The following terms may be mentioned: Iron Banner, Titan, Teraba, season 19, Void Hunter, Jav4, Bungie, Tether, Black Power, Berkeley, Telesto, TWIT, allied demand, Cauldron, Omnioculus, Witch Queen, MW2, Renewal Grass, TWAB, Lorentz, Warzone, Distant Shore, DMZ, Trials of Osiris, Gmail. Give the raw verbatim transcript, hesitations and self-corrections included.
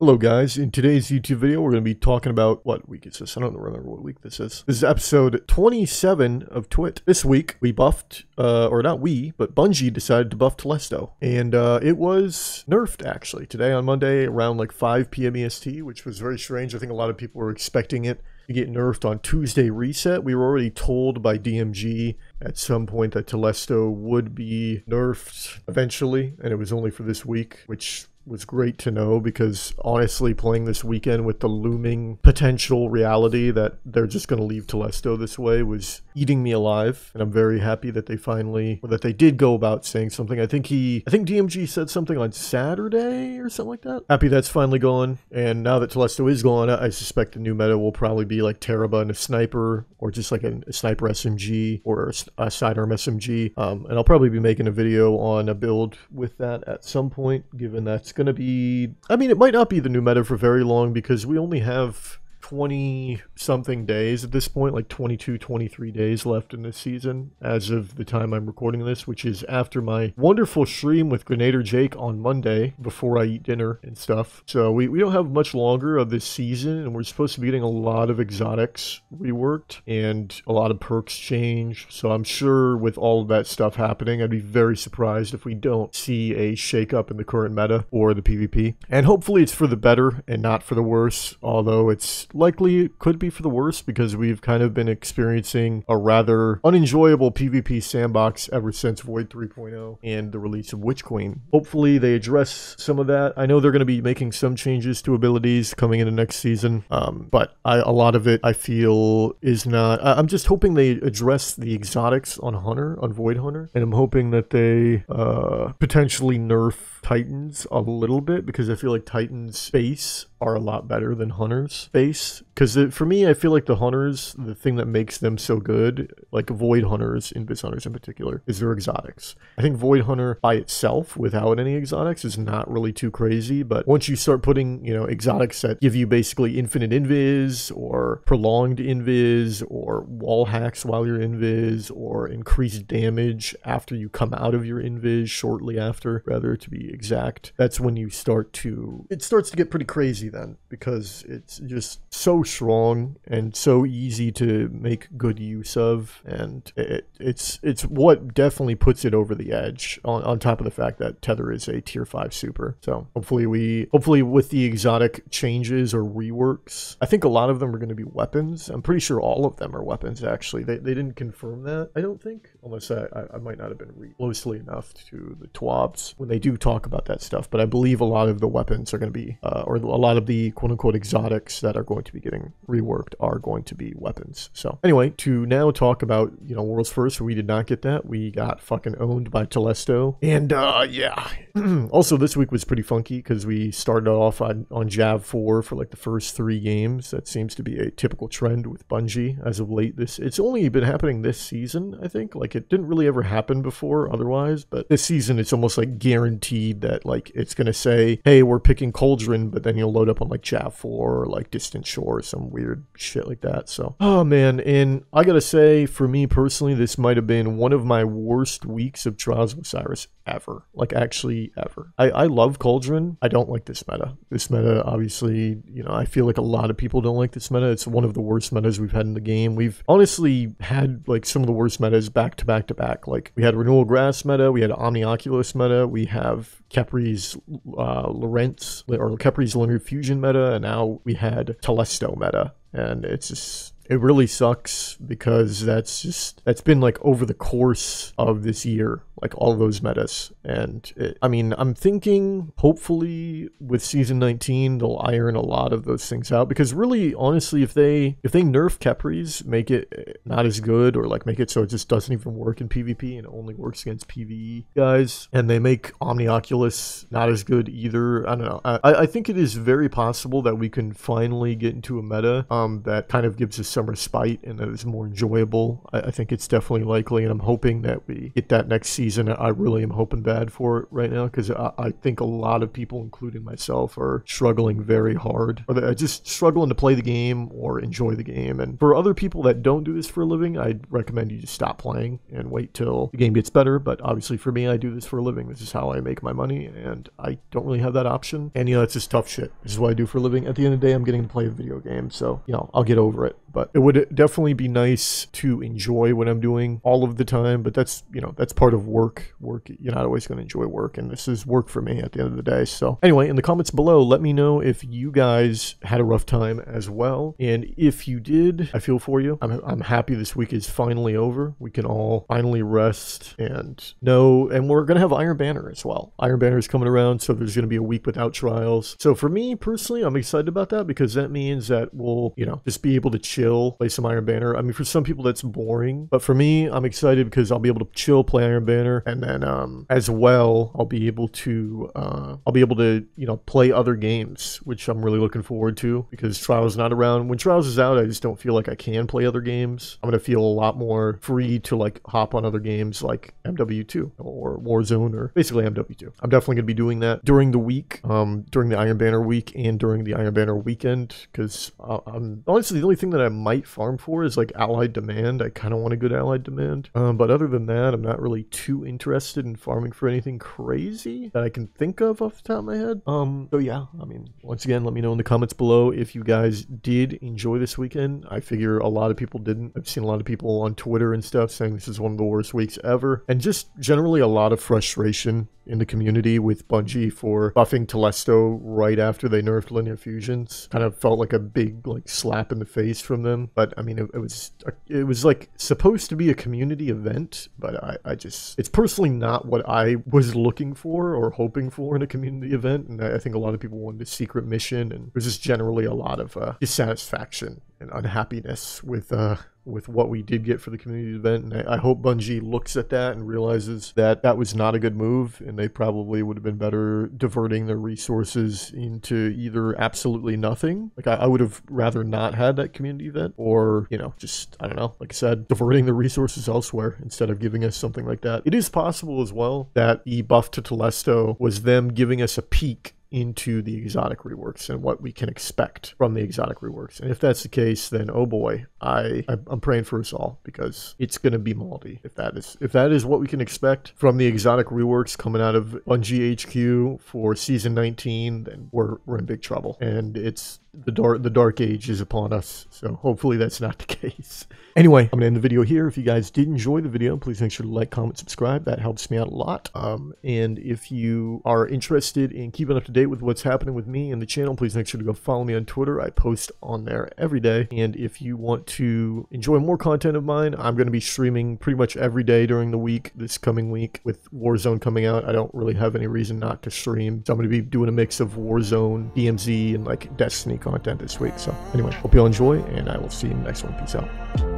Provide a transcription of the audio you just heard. Hello guys, in today's YouTube video we're going to be talking about, what week is this? I don't remember what week this is. This is episode twenty-seven of TWIT. This week we buffed, uh, or not we, but Bungie decided to buff Telesto. And uh, it was nerfed actually today on Monday around like five P M E S T, which was very strange. I think a lot of people were expecting it to get nerfed on Tuesday reset. We were already told by D M G at some point that Telesto would be nerfed eventually, and it was only for this week, which was great to know, because honestly playing this weekend with the looming potential reality that they're just going to leave Telesto this way was eating me alive. And I'm very happy that they finally, or that they did go about saying something. I think he, I think D M G said something on Saturday or something like that. Happy that's finally gone. And now that Telesto is gone, I suspect the new meta will probably be like Teraba and a sniper, or just like a, a sniper S M G or a, a sidearm S M G. Um, and I'll probably be making a video on a build with that at some point, given that's going to be, I mean, it might not be the new meta for very long, because we only have twenty something days at this point, like twenty-two, twenty-three days left in this season as of the time I'm recording this, which is after my wonderful stream with Grenader Jake on Monday before I eat dinner and stuff. So we, we don't have much longer of this season, and we're supposed to be getting a lot of exotics reworked and a lot of perks changed. So I'm sure with all of that stuff happening, I'd be very surprised if we don't see a shakeup in the current meta or the PvP. And hopefully it's for the better and not for the worse, although it's likely could be for the worse, because we've kind of been experiencing a rather unenjoyable PvP sandbox ever since Void three point oh and the release of Witch Queen. Hopefully they address some of that. I know they're going to be making some changes to abilities coming into next season, um, but I, a lot of it I feel is not... I, I'm just hoping they address the exotics on Hunter, on Void Hunter, and I'm hoping that they uh, potentially nerf Titans a little bit, because I feel like Titans' base are a lot better than Hunter's base. Because for me, I feel like the Hunters, the thing that makes them so good, like Void Hunters, Invis Hunters in particular, is their exotics. I think Void Hunter by itself, without any exotics, is not really too crazy. But once you start putting, you know, exotics that give you basically infinite invis, or prolonged invis, or wall hacks while you're invis, or increased damage after you come out of your invis, shortly after, rather to be exact, that's when you start to, it starts to get pretty crazy then, because it's just so strong and so easy to make good use of, and it, it's it's what definitely puts it over the edge, on, on top of the fact that Tether is a tier five super. So hopefully we hopefully with the exotic changes or reworks, I think a lot of them are going to be weapons. I'm pretty sure all of them are weapons actually. They, they didn't confirm that, I don't think, unless I, I, I might not have been read closely enough to the TWABs when they do talk about that stuff, but I believe a lot of the weapons are going to be, uh, or a lot of the quote-unquote exotics that are going to be getting reworked are going to be weapons. So anyway, to now talk about, you know, World's First, we did not get that. We got fucking owned by Telesto, and uh, yeah. Also, this week was pretty funky, because we started off on, on Jav four for like the first three games. That seems to be a typical trend with Bungie as of late. This, it's only been happening this season, I think. Like, it didn't really ever happen before otherwise, but this season it's almost like guaranteed that, like, it's going to say, hey, we're picking Cauldron, but then you'll load up on like Jav four or like Distant Shore or some weird shit like that. So, oh man, and I gotta say, for me personally, this might have been one of my worst weeks of Trials of Osiris ever. Like, actually ever. I, I love Cauldron. I don't like this meta. This meta, obviously, you know, I feel like a lot of people don't like this meta. It's one of the worst metas we've had in the game. We've honestly had like some of the worst metas back to back to back. Like, we had Renewal Grass meta, we had Omnioculus meta, we have Kepris uh, Lorentz or Kepris Lunar Fusion meta, and now we had Telesto meta, and it's just, it really sucks, because that's just, that's been like over the course of this year, like all those metas. And it, I mean, I'm thinking hopefully with season nineteen, they'll iron a lot of those things out, because really, honestly, if they, if they nerf Kepris, make it not as good, or like make it so it just doesn't even work in PvP and only works against PvE guys, and they make Omnioculus not as good either, I don't know. I, I think it is very possible that we can finally get into a meta um, that kind of gives us summer spite and that is more enjoyable. I, I think it's definitely likely, and I'm hoping that we get that next season. season, I really am hoping bad for it right now, because I, I think a lot of people, including myself, are struggling very hard, or they're just struggling to play the game or enjoy the game. And for other people that don't do this for a living, I'd recommend you just stop playing and wait till the game gets better. But obviously for me, I do this for a living. This is how I make my money, and I don't really have that option. And you know, it's just tough shit. This is what I do for a living. At the end of the day, I'm getting to play a video game, so you know, I'll get over it. But it would definitely be nice to enjoy what I'm doing all of the time, but that's, you know, that's part of work. Work, you're not always going to enjoy work, and this is work for me at the end of the day. So anyway, in the comments below, let me know if you guys had a rough time as well, and if you did, I feel for you. I'm, I'm happy this week is finally over. We can all finally rest and know, and we're going to have Iron Banner as well. Iron Banner is coming around, so there's going to be a week without trials. So for me personally, I'm excited about that, because that means that we'll, you know, just be able to chill, play some Iron Banner. I mean, for some people that's boring, but for me, I'm excited because I'll be able to chill, play Iron Banner, and then um, as well, I'll be able to, uh, I'll be able to, you know, play other games, which I'm really looking forward to, because Trials is not around. When Trials is out, I just don't feel like I can play other games. I'm gonna feel a lot more free to like hop on other games like M W two or Warzone, or basically M W two. I'm definitely gonna be doing that during the week, um, during the Iron Banner week and during the Iron Banner weekend, because I'm honestly the only thing that I might farm for is like Allied Demand. I kind of want a good Allied Demand, um, but other than that, I'm not really too interested in farming for anything crazy that I can think of off the top of my head. Um, so yeah, I mean, once again, let me know in the comments below if you guys did enjoy this weekend. I figure a lot of people didn't. I've seen a lot of people on Twitter and stuff saying this is one of the worst weeks ever, and just generally a lot of frustration in the community with Bungie for buffing Telesto right after they nerfed Linear Fusions. Kind of felt like a big like slap in the face from them. But I mean, it, it was it was like supposed to be a community event, but I, I just, it's personally not what I was looking for or hoping for in a community event. And I, I think a lot of people wanted a secret mission, and there's just generally a lot of uh, dissatisfaction and unhappiness with uh with what we did get for the community event. And I, I hope Bungie looks at that and realizes that that was not a good move, and they probably would have been better diverting their resources into either absolutely nothing, like I, I would have rather not had that community event, or, you know, just, I don't know, like I said, diverting the resources elsewhere instead of giving us something like that. It is possible as well that the buff to Telesto was them giving us a peek into the exotic reworks and what we can expect from the exotic reworks. And if that's the case, then oh boy, I I'm praying for us all, because it's going to be malty if that is if that is what we can expect from the exotic reworks coming out of Bungie H Q for season nineteen. Then we're we're in big trouble, and it's the dark the dark age is upon us. So hopefully that's not the case. Anyway, I'm gonna end the video here. If you guys did enjoy the video, please make sure to like, comment, subscribe. That helps me out a lot. Um and if you are interested in keeping up to date with what's happening with me and the channel, please make sure to go follow me on Twitter. I post on there every day. And if you want to enjoy more content of mine, I'm going to be streaming pretty much every day during the week this coming week. With Warzone coming out, I don't really have any reason not to stream, so I'm going to be doing a mix of Warzone, D M Z, and like Destiny content this week. So anyway, hope you all enjoy, and I will see you in the next one. Peace out.